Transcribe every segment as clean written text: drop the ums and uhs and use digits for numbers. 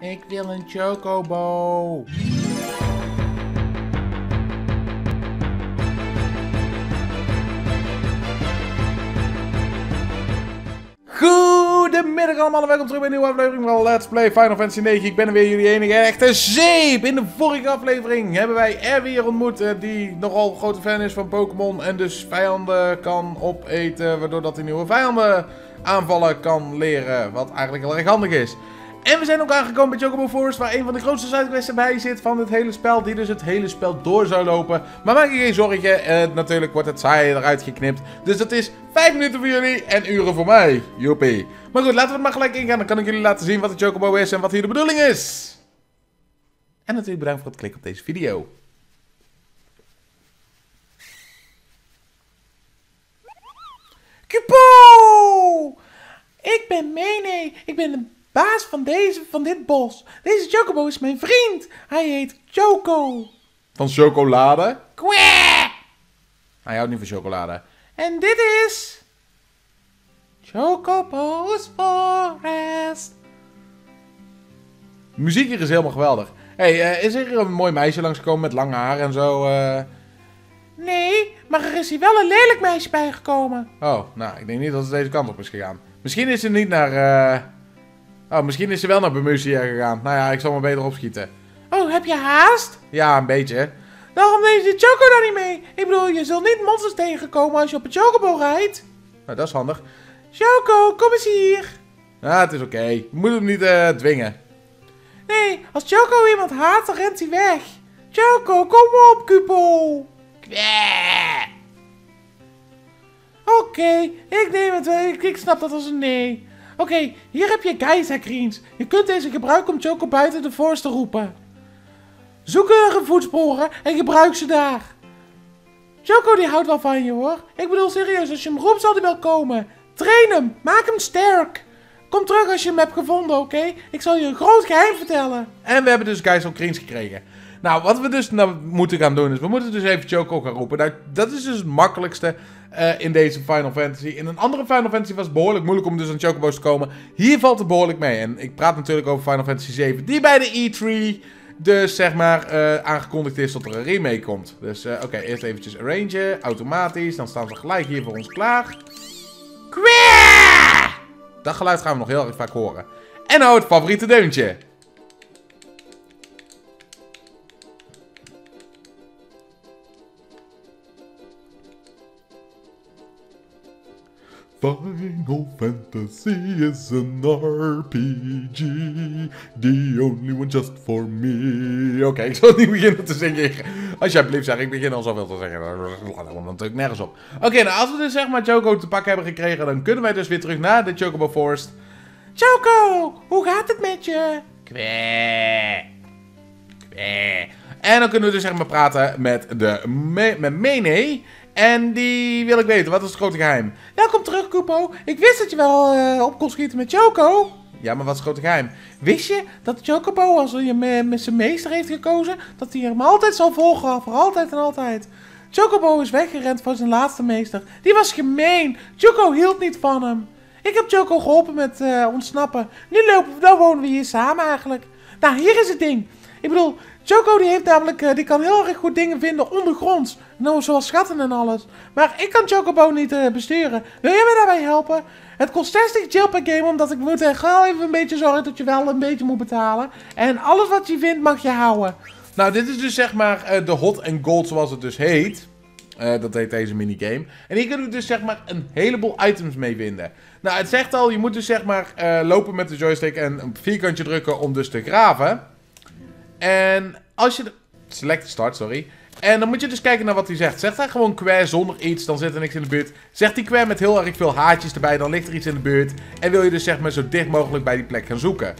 Ik wil een Chocobo. Goedemiddag allemaal en welkom terug bij een nieuwe aflevering van Let's Play Final Fantasy 9. Ik ben er weer, jullie enige echte zeep. In de vorige aflevering hebben wij Abby hier ontmoet, die nogal grote fan is van Pokémon. En dus vijanden kan opeten, waardoor dat hij nieuwe vijanden aanvallen kan leren. Wat eigenlijk heel erg handig is. En we zijn ook aangekomen bij Chocobo Forest, waar een van de grootste sidequests bij zit van het hele spel. Die dus het hele spel door zou lopen. Maar maak je geen zorgen, natuurlijk wordt het saai eruit geknipt. Dus dat is 5 minuten voor jullie en uren voor mij. Joepie. Maar goed, laten we het maar gelijk ingaan. Dan kan ik jullie laten zien wat de Chocobo is en wat hier de bedoeling is. En natuurlijk bedankt voor het klikken op deze video. Kupo! Ik ben Mene. Ik ben de baas van dit bos. Deze Chocobo is mijn vriend. Hij heet Choco. Van chocolade? Kweh! Hij houdt niet van chocolade. En dit is Chocobo's Forest. De muziek hier is helemaal geweldig. Hé, is er een mooi meisje langsgekomen met lang haar en zo? Nee, maar er is hier wel een lelijk meisje bijgekomen. Oh, nou, ik denk niet dat ze deze kant op is gegaan. Misschien is ze niet naar... Oh, misschien is ze wel naar Burmecia gegaan. Nou ja, ik zal maar beter opschieten. Oh, heb je haast? Ja, een beetje. Daarom neem je de Choco dan niet mee. Ik bedoel, je zult niet monsters tegenkomen als je op een Chocobo rijdt. Nou, dat is handig. Choco, kom eens hier. Ah, het is oké. Je moet hem niet dwingen. Nee, als Choco iemand haat, dan rent hij weg. Choco, kom op, Kupo. Oké, ik neem het wel. Ik snap dat als een nee. Oké, hier heb je Gysahl Greens. Je kunt deze gebruiken om Choco buiten de forest te roepen. Zoek er voetsporen en gebruik ze daar. Choco die houdt wel van je hoor. Ik bedoel serieus, als je hem roept zal hij wel komen. Train hem, maak hem sterk. Kom terug als je hem hebt gevonden, oké? Ik zal je een groot geheim vertellen. En we hebben dus Gysahl Greens gekregen. Nou, wat we dus nou moeten gaan doen is, we moeten dus even Choco gaan roepen. Nou, dat is dus het makkelijkste in deze Final Fantasy. In een andere Final Fantasy was het behoorlijk moeilijk om dus aan Chocobo's te komen. Hier valt het behoorlijk mee. En ik praat natuurlijk over Final Fantasy 7, die bij de E3 dus zeg maar aangekondigd is dat er een remake komt. Dus oké, eerst eventjes arrangen, automatisch. Dan staan ze gelijk hier voor ons klaar. Kweh! Dat geluid gaan we nog heel erg vaak horen. En nou het favoriete deuntje. Final Fantasy is an RPG, the only one just for me. Oké, ik zal niet beginnen te zingen. Alsjeblieft zeg, ik begin al zoveel te zeggen. Dat komt natuurlijk nergens op. Oké, nou als we dus zeg maar Choco te pakken hebben gekregen, dan kunnen wij dus weer terug naar de Chocobo Forest. Choco, hoe gaat het met je? Kwee. Kwee. En dan kunnen we dus zeg maar praten met Mene. En die wil ik weten. Wat is het grote geheim? Welkom terug, Kupo. Ik wist dat je wel op kon schieten met Choco. Ja, maar wat is het grote geheim? Wist je dat Chocobo, als hij met zijn meester heeft gekozen, dat hij hem altijd zal volgen? Voor altijd en altijd. Chocobo is weggerend van zijn laatste meester. Die was gemeen. Choco hield niet van hem. Ik heb Choco geholpen met ontsnappen. Nu wonen we hier samen eigenlijk. Nou, hier is het ding. Ik bedoel, Choco die heeft namelijk, die kan heel erg goed dingen vinden ondergronds. Nou, zoals schatten en alles. Maar ik kan Chocobo niet besturen. Wil jij me daarbij helpen? Het kost 60 gil per game, omdat ik moet gauw even een beetje zorgen dat je wel een beetje moet betalen. En alles wat je vindt mag je houden. Nou, dit is dus zeg maar de Hot and Cold zoals het dus heet. Dat heet deze minigame. En hier kunnen we dus zeg maar een heleboel items mee vinden. Nou, het zegt al, je moet dus zeg maar lopen met de joystick en een vierkantje drukken om dus te graven. En als je... Select start, sorry. En dan moet je dus kijken naar wat hij zegt. Zegt hij gewoon Kweh zonder iets, dan zit er niks in de buurt. Zegt hij Kweh met heel erg veel haartjes erbij, dan ligt er iets in de buurt. En wil je dus zeg maar zo dicht mogelijk bij die plek gaan zoeken.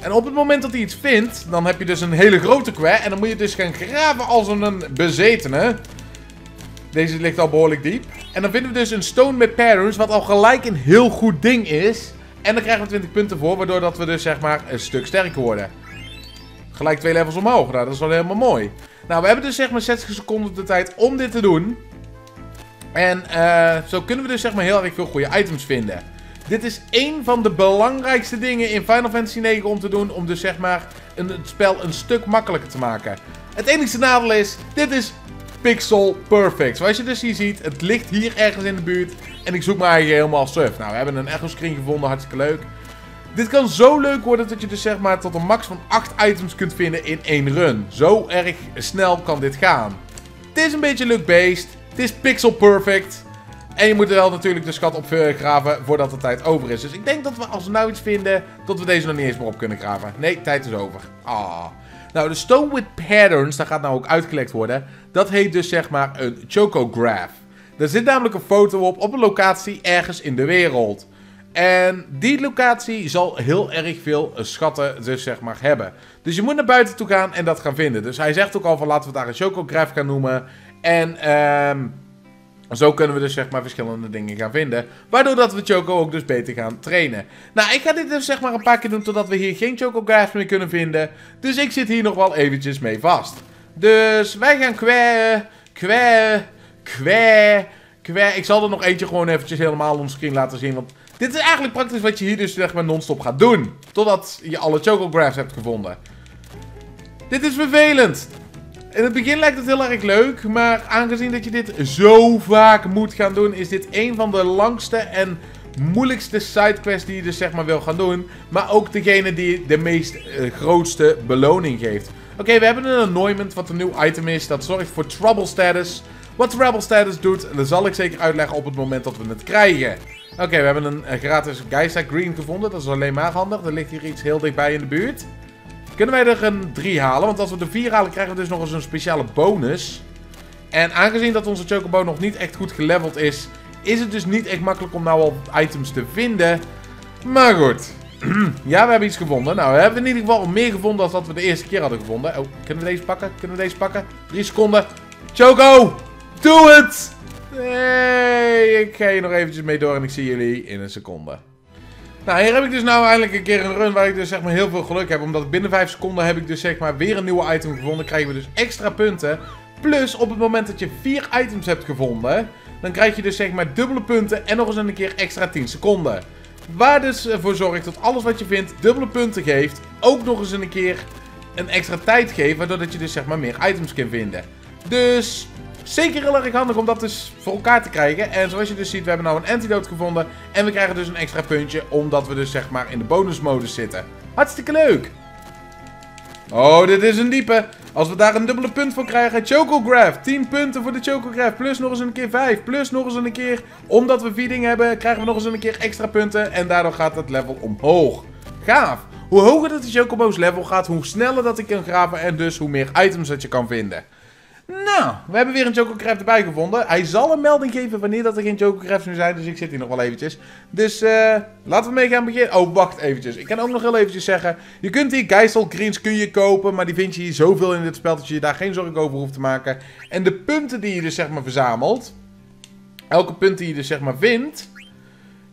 En op het moment dat hij iets vindt, dan heb je dus een hele grote Kweh. En dan moet je dus gaan graven als een bezetene. Deze ligt al behoorlijk diep. En dan vinden we dus een stone met parents, wat al gelijk een heel goed ding is. En dan krijgen we 20 punten voor, waardoor dat we dus zeg maar een stuk sterker worden. Gelijk 2 levels omhoog. Nou, dat is wel helemaal mooi. Nou, we hebben dus zeg maar 60 seconden de tijd om dit te doen. En zo kunnen we dus zeg maar heel erg veel goede items vinden. Dit is één van de belangrijkste dingen in Final Fantasy 9 om te doen. Om dus zeg maar het spel een stuk makkelijker te maken. Het enige nadeel is, dit is pixel perfect. Zoals je dus hier ziet, het ligt hier ergens in de buurt. En ik zoek me eigenlijk helemaal suf. Nou, we hebben een echo screen gevonden, hartstikke leuk. Dit kan zo leuk worden dat je dus zeg maar tot een max van 8 items kunt vinden in één run. Zo erg snel kan dit gaan. Het is een beetje luck-based. Het is pixel perfect. En je moet er wel natuurlijk de schat op graven voordat de tijd over is. Dus ik denk dat we als we nou iets vinden, dat we deze nog niet eens meer op kunnen graven. Nee, tijd is over. Ah. Nou, de stone with patterns, dat gaat nou ook uitgelekt worden. Dat heet dus zeg maar een chocograph. Daar zit namelijk een foto op een locatie ergens in de wereld. En die locatie zal heel erg veel schatten dus zeg maar hebben. Dus je moet naar buiten toe gaan en dat gaan vinden. Dus hij zegt ook al van laten we daar een chocograph gaan noemen. En zo kunnen we dus zeg maar verschillende dingen gaan vinden. Waardoor dat we Choco ook dus beter gaan trainen. Nou, ik ga dit dus zeg maar een paar keer doen totdat we hier geen chocographs meer kunnen vinden. Dus ik zit hier nog wel eventjes mee vast. Dus wij gaan kweh. Ik zal er nog eentje gewoon eventjes helemaal onscreen laten zien. Want dit is eigenlijk praktisch wat je hier dus zeg maar non-stop gaat doen. Totdat je alle chocographs hebt gevonden. Dit is vervelend. In het begin lijkt het heel erg leuk, maar aangezien dat je dit zo vaak moet gaan doen, is dit een van de langste en moeilijkste sidequests die je dus zeg maar wil gaan doen. Maar ook degene die de meest grootste beloning geeft. Oké, we hebben een annoyment wat een nieuw item is, dat zorgt voor trouble status. Wat trouble status doet, dat zal ik zeker uitleggen op het moment dat we het krijgen. Oké, we hebben een gratis Gysahl Green gevonden, dat is alleen maar handig. Er ligt hier iets heel dichtbij in de buurt. Kunnen wij er een 3 halen? Want als we de 4 halen, krijgen we dus nog eens een speciale bonus. En aangezien dat onze Chocobo nog niet echt goed geleveld is, is het dus niet echt makkelijk om nou al items te vinden. Maar goed. Ja, we hebben iets gevonden. Nou, we hebben in ieder geval meer gevonden dan dat we de eerste keer hadden gevonden. Oh, kunnen we deze pakken? Kunnen we deze pakken? 3 seconden. Choco, doe het! Nee, ik ga hier nog eventjes mee door en ik zie jullie in een seconde. Nou, hier heb ik dus nou eindelijk een keer een run waar ik dus zeg maar heel veel geluk heb. Omdat binnen 5 seconden heb ik dus zeg maar weer een nieuwe item gevonden. Krijgen we dus extra punten. Plus op het moment dat je 4 items hebt gevonden, dan krijg je dus zeg maar dubbele punten en nog eens een keer extra 10 seconden. Waar dus voor zorgt dat alles wat je vindt dubbele punten geeft. Ook nog eens een keer een extra tijd geeft. Waardoor dat je dus zeg maar meer items kan vinden. Dus zeker heel erg handig om dat dus voor elkaar te krijgen. En zoals je dus ziet, we hebben nou een antidote gevonden. En we krijgen dus een extra puntje, omdat we dus zeg maar in de bonusmodus zitten. Hartstikke leuk! Oh, dit is een diepe. Als we daar een dubbele punt voor krijgen. Chocograph, 10 punten voor de Chocograph. Plus nog eens een keer 5. Plus nog eens een keer, omdat we feeding hebben, krijgen we nog eens een keer extra punten. En daardoor gaat dat level omhoog. Gaaf! Hoe hoger dat de Chocobo's level gaat, hoe sneller dat ik kan graven. En dus hoe meer items dat je kan vinden. Nou, we hebben weer een Chocograph erbij gevonden. Hij zal een melding geven wanneer dat er geen Chocografs meer zijn. Dus ik zit hier nog wel eventjes. Dus laten we mee gaan beginnen. Oh, wacht eventjes. Ik kan ook nog heel eventjes zeggen. Je kunt hier Gysahl Greens kun je kopen. Maar die vind je hier zoveel in dit spel dat je je daar geen zorgen over hoeft te maken. En de punten die je dus zeg maar verzamelt. Elke punt die je dus zeg maar vindt.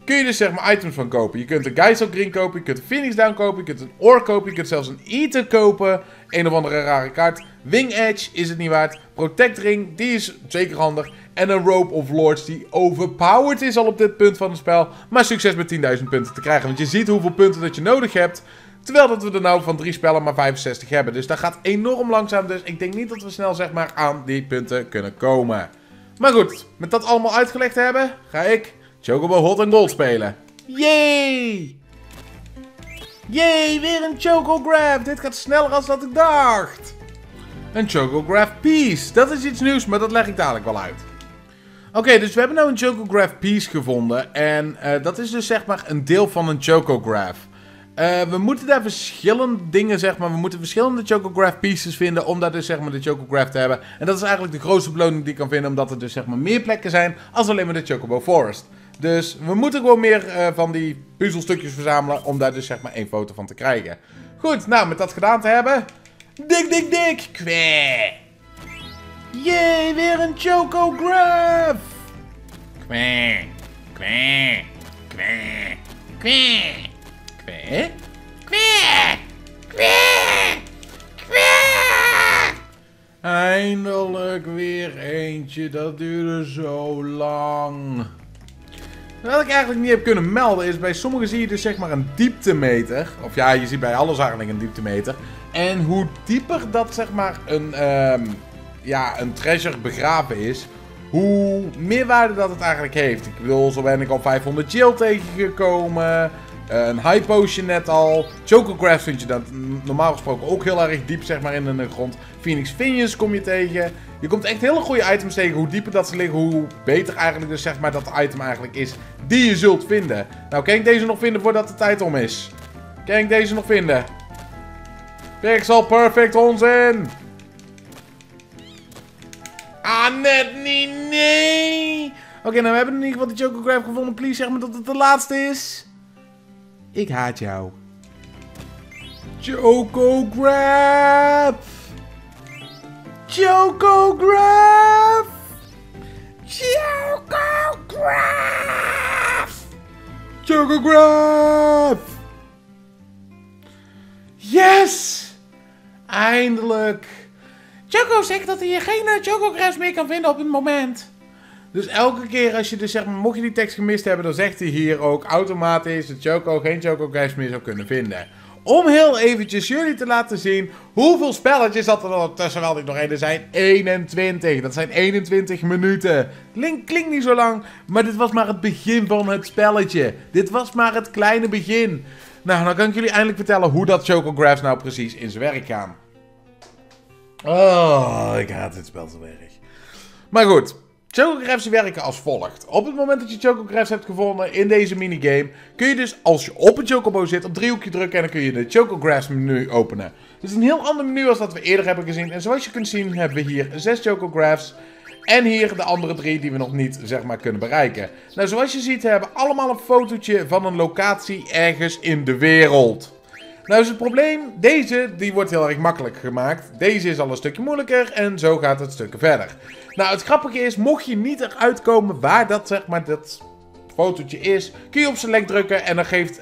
Kun je dus zeg maar items van kopen. Je kunt een Gysahl Green kopen. Je kunt een Phoenix Down kopen. Je kunt een Oor kopen. Je kunt zelfs een Eater kopen. Een of andere rare kaart. Wing Edge is het niet waard. Protect Ring, die is zeker handig. En een Rope of Lords die overpowered is al op dit punt van het spel. Maar succes met 10.000 punten te krijgen. Want je ziet hoeveel punten dat je nodig hebt. Terwijl dat we er nou van 3 spellen maar 65 hebben. Dus dat gaat enorm langzaam. Dus ik denk niet dat we snel zeg maar aan die punten kunnen komen. Maar goed, met dat allemaal uitgelegd te hebben, ga ik Chocobo Hot and Cold spelen. Yay! Yay, weer een Chocograph. Dit gaat sneller dan dat ik dacht. Een Chocograph piece. Dat is iets nieuws, maar dat leg ik dadelijk wel uit. Oké, dus we hebben nou een Chocograph piece gevonden. En dat is dus zeg maar een deel van een Chocograph. We moeten daar verschillende dingen zeg maar. We moeten verschillende Chocograph pieces vinden om daar dus zeg maar de Chocograph te hebben. En dat is eigenlijk de grootste beloning die ik kan vinden. Omdat er dus zeg maar meer plekken zijn als alleen maar de Chocobo Forest. Dus we moeten gewoon meer van die puzzelstukjes verzamelen om daar dus zeg maar één foto van te krijgen. Goed, nou met dat gedaan te hebben. Dik! Kweh! Jee, weer een Chocograph! Kweh! Eindelijk weer eentje, dat duurde zo lang. Wat ik eigenlijk niet heb kunnen melden is, bij sommigen zie je dus zeg maar een dieptemeter. Of ja, je ziet bij alles eigenlijk een dieptemeter. En hoe dieper dat zeg maar een treasure begraven is, hoe meer waarde dat het eigenlijk heeft. Ik bedoel, zo ben ik al 500 gil tegengekomen. Een high potion net al. Chocograph vind je dat normaal gesproken ook heel erg diep zeg maar in de grond. Phoenix Finions kom je tegen. Je komt echt hele goede items tegen. Hoe dieper dat ze liggen, hoe beter eigenlijk dus zeg maar dat item eigenlijk is die je zult vinden. Nou, kan ik deze nog vinden voordat de tijd om is? Kan ik deze nog vinden? Pixel perfect onzin! Ah, net niet, nee! Oké, nou we hebben in ieder geval de Chocograph gevonden. Please zeg maar dat het de laatste is. Ik haat jou. Chocograph! Chocograph! Chocograph! Chocograph! Yes! Eindelijk! Choco zegt dat hij hier geen Chocographs meer kan vinden op het moment. Dus elke keer als je dus zeg maar, mocht je die tekst gemist hebben, dan zegt hij hier ook automatisch dat Choco geen Chocographs meer zou kunnen vinden. Om heel eventjes jullie te laten zien hoeveel spelletjes dat er ondertussen wel nog één zijn. 21. Dat zijn 21 minuten. Klinkt niet zo lang, maar dit was maar het begin van het spelletje. Dit was maar het kleine begin. Nou, dan kan ik jullie eindelijk vertellen hoe dat Chocographs nou precies in zijn werk gaan. Oh, ik haat dit spel zo erg. Maar goed. Chocographs werken als volgt. Op het moment dat je Chocographs hebt gevonden in deze minigame, kun je dus als je op een Chocobo zit, op driehoekje drukken en dan kun je de Chocographs menu openen. Dit is een heel ander menu als dat we eerder hebben gezien. En zoals je kunt zien hebben we hier 6 Chocographs. En hier de andere 3 die we nog niet zeg maar kunnen bereiken. Nou, zoals je ziet hebben we allemaal een fotootje van een locatie ergens in de wereld. Nou is het probleem, deze die wordt heel erg makkelijk gemaakt. Deze is al een stukje moeilijker en zo gaat het stukken verder. Nou, het grappige is, mocht je niet eruit komen waar dat, zeg maar, dat fotootje is, kun je op select drukken en dan geeft,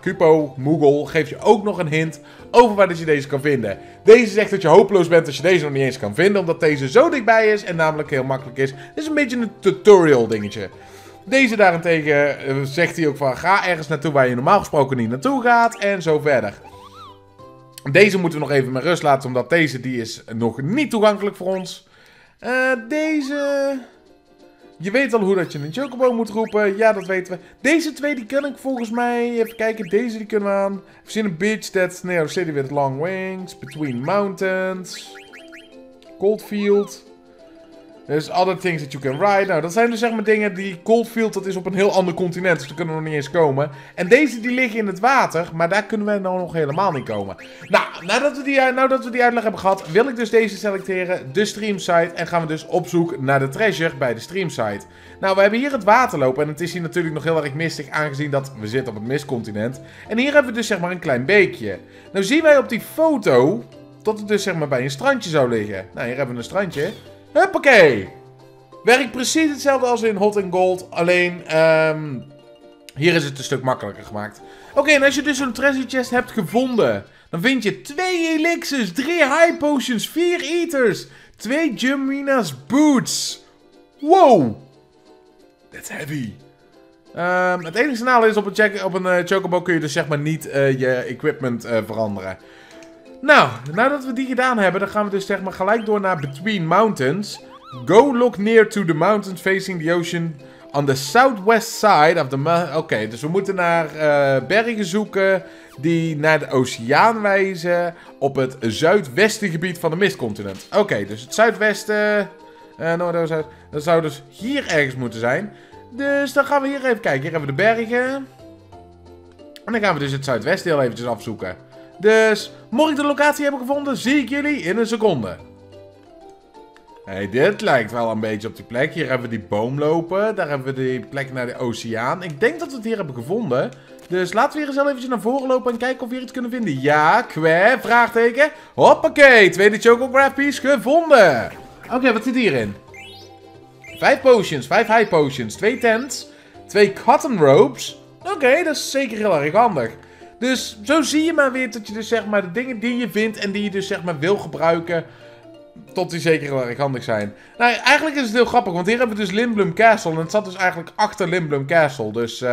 Cupo, Moogle, geeft je ook nog een hint over waar dat je deze kan vinden. Deze zegt dat je hopeloos bent als je deze nog niet eens kan vinden, omdat deze zo dichtbij is en namelijk heel makkelijk is. Dit is een beetje een tutorial dingetje. Deze daarentegen zegt hij ook van, ga ergens naartoe waar je normaal gesproken niet naartoe gaat en zo verder. Deze moeten we nog even met rust laten, omdat deze, die is nog niet toegankelijk voor ons. Deze... Je weet al hoe dat je een Chocobo moet roepen. Ja, dat weten we. Deze twee, die kan ik volgens mij... Even kijken, deze die kunnen we aan. I've seen a beach that's near a city with long wings. Between mountains. Coldfield. There's other things that you can ride. Nou, dat zijn dus zeg maar dingen die... Coldfield, dat is op een heel ander continent. Dus daar kunnen we nog niet eens komen. En deze, die liggen in het water. Maar daar kunnen we nou nog helemaal niet komen. Nou, nadat we die uitleg hebben gehad... wil ik dus deze selecteren. De streamsite. En gaan we dus op zoek naar de treasure bij de streamsite. Nou, we hebben hier het water lopen. En het is hier natuurlijk nog heel erg mistig. Aangezien dat we zitten op het mistcontinent. En hier hebben we dus zeg maar een klein beekje. Nou zien wij op die foto... dat het dus zeg maar bij een strandje zou liggen. Nou, hier hebben we een strandje... Huppakee! Werkt precies hetzelfde als in Hot and Cold, alleen hier is het een stuk makkelijker gemaakt. Oké, en als je dus een treasure chest hebt gevonden, dan vind je 2 elixirs, 3 high potions, 4 eaters, 2 Jumina's boots. Wow! That's heavy. Het enige nadeel is, op een Chocobo kun je dus zeg maar niet je equipment veranderen. Nou, nadat we die gedaan hebben, dan gaan we dus zeg maar gelijk door naar Between Mountains. Go look near to the mountains facing the ocean on the southwest side of the... Oké, dus we moeten naar bergen zoeken die naar de oceaan wijzen op het zuidwestengebied van de mistcontinent. Oké, dus het zuidwesten... Noordoost, dat zou dus hier ergens moeten zijn. Dus dan gaan we hier even kijken. Hier hebben we de bergen. En dan gaan we dus het zuidwesten heel eventjes afzoeken. Dus, mocht ik de locatie hebben gevonden, zie ik jullie in een seconde. Hey, dit lijkt wel een beetje op die plek. Hier hebben we die boom lopen. Daar hebben we die plek naar de oceaan. Ik denk dat we het hier hebben gevonden. Dus laten we hier eens even naar voren lopen en kijken of we hier iets kunnen vinden. Ja, Kweh, vraagteken. Hoppakee, tweede Chocograph piece gevonden. Oké, wat zit hierin? 5 potions, 5 high potions, 2 tents, 2 cotton ropes. Oké, dat is zeker heel erg handig. Dus zo zie je maar weer dat je dus zeg maar de dingen die je vindt en die je dus zeg maar wil gebruiken Tot die zeker heel erg handig zijn. Nou, eigenlijk is het heel grappig, want hier hebben we dus Lindblum Castle. En het zat dus eigenlijk achter Lindblum Castle. Dus, we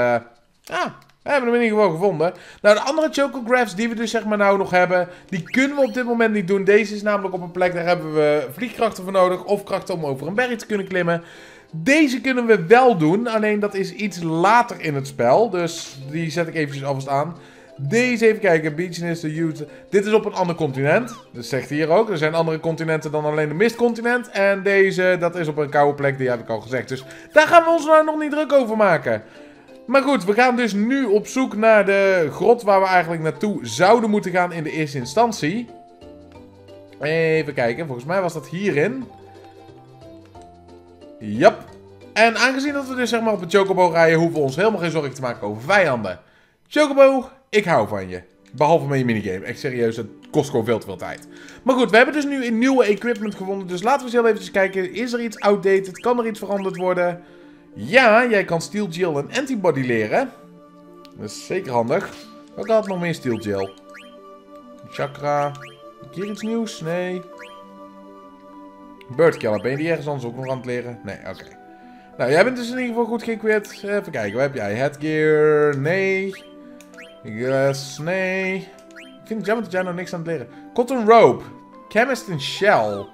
hebben hem in ieder geval gevonden. Nou, de andere chocographs die we dus zeg maar nou nog hebben, die kunnen we op dit moment niet doen. Deze is namelijk op een plek, daar hebben we vliegkrachten voor nodig. Of krachten om over een berg te kunnen klimmen. Deze kunnen we wel doen, alleen dat is iets later in het spel. Dus die zet ik eventjes alvast aan. Deze even kijken, Beach is the Youth. Dit is op een ander continent. Dat zegt hier ook. Er zijn andere continenten dan alleen de mistcontinent. En deze, dat is op een koude plek, die heb ik al gezegd. Dus daar gaan we ons nou nog niet druk over maken. Maar goed, we gaan dus nu op zoek naar de grot waar we eigenlijk naartoe zouden moeten gaan in de eerste instantie. Even kijken, volgens mij was dat hierin. Jap. En aangezien dat we dus zeg maar op een chocobo rijden, hoeven we ons helemaal geen zorgen te maken over vijanden. Chocobo, ik hou van je. Behalve met je minigame. Echt serieus, dat kost gewoon veel te veel tijd. Maar goed, we hebben dus nu een nieuwe equipment gevonden. Dus laten we eens heel even kijken. Is er iets outdated? Kan er iets veranderd worden? Ja, jij kan Steel Gel en Antibody leren. Dat is zeker handig. Wat had nog meer Steel Gel? Chakra. Hier iets nieuws? Nee. Birdkiller, ben je die ergens anders ook nog aan het leren? Nee, oké. Okay. Nou, jij bent dus in ieder geval goed geëquipt. Even kijken, wat heb jij? Headgear, nee. Glass, nee. Ik vind het jammer dat jij nog niks aan het leren. Cotton Rope. Chemist in Shell.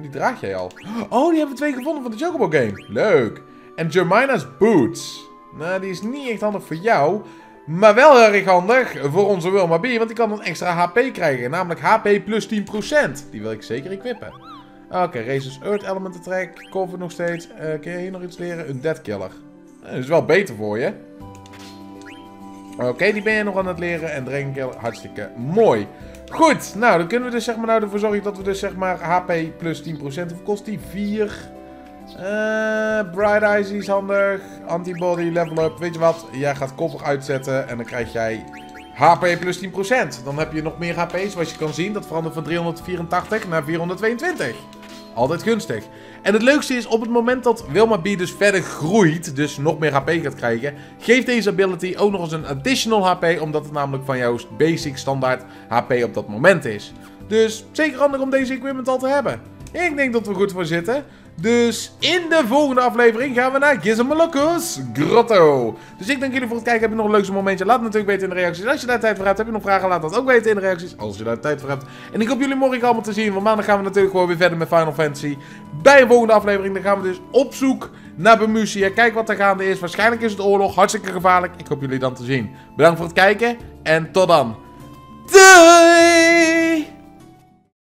Die draag jij al. Oh, die hebben we 2 gevonden van de Chocobo Game. Leuk. En Germina's Boots. Nou, die is niet echt handig voor jou. Maar wel heel erg handig voor onze Wilma B. Want die kan een extra HP krijgen. Namelijk HP plus 10%. Die wil ik zeker equippen. Oké, Races Earth Element Attack. Cover nog steeds. Kun je hier nog iets leren? Een Dead Killer. Dat is wel beter voor je. Oké, die ben je nog aan het leren. En Dragon Killer. Hartstikke mooi. Goed, nou dan kunnen we dus zeg maar nou ervoor zorgen dat we dus zeg maar HP plus 10%. Hoeveel kost die? 4. Bright Eyes is handig. Antibody, level up. Weet je wat? Jij gaat koppig uitzetten en dan krijg jij HP plus 10%. Dan heb je nog meer HP, zoals je kan zien. Dat verandert van 384 naar 422. Altijd gunstig. En het leukste is, op het moment dat Wilma B dus verder groeit, dus nog meer HP gaat krijgen, geeft deze ability ook nog eens een additional HP, omdat het namelijk van jouw basic standaard HP op dat moment is. Dus zeker handig om deze equipment al te hebben. Ik denk dat we goed voor zitten. Dus in de volgende aflevering gaan we naar Gizemalokkos Grotto. Dus ik dank jullie voor het kijken. Heb je nog een leuk momentje? Laat het natuurlijk weten in de reacties. Als je daar tijd voor hebt, heb je nog vragen? Laat dat ook weten in de reacties. Als je daar tijd voor hebt. En ik hoop jullie morgen allemaal te zien. Want maandag gaan we natuurlijk gewoon weer verder met Final Fantasy. Bij een volgende aflevering. Dan gaan we dus op zoek naar Burmecia. Kijk wat er gaande is. Waarschijnlijk is het oorlog. Hartstikke gevaarlijk. Ik hoop jullie dan te zien. Bedankt voor het kijken. En tot dan. Doei!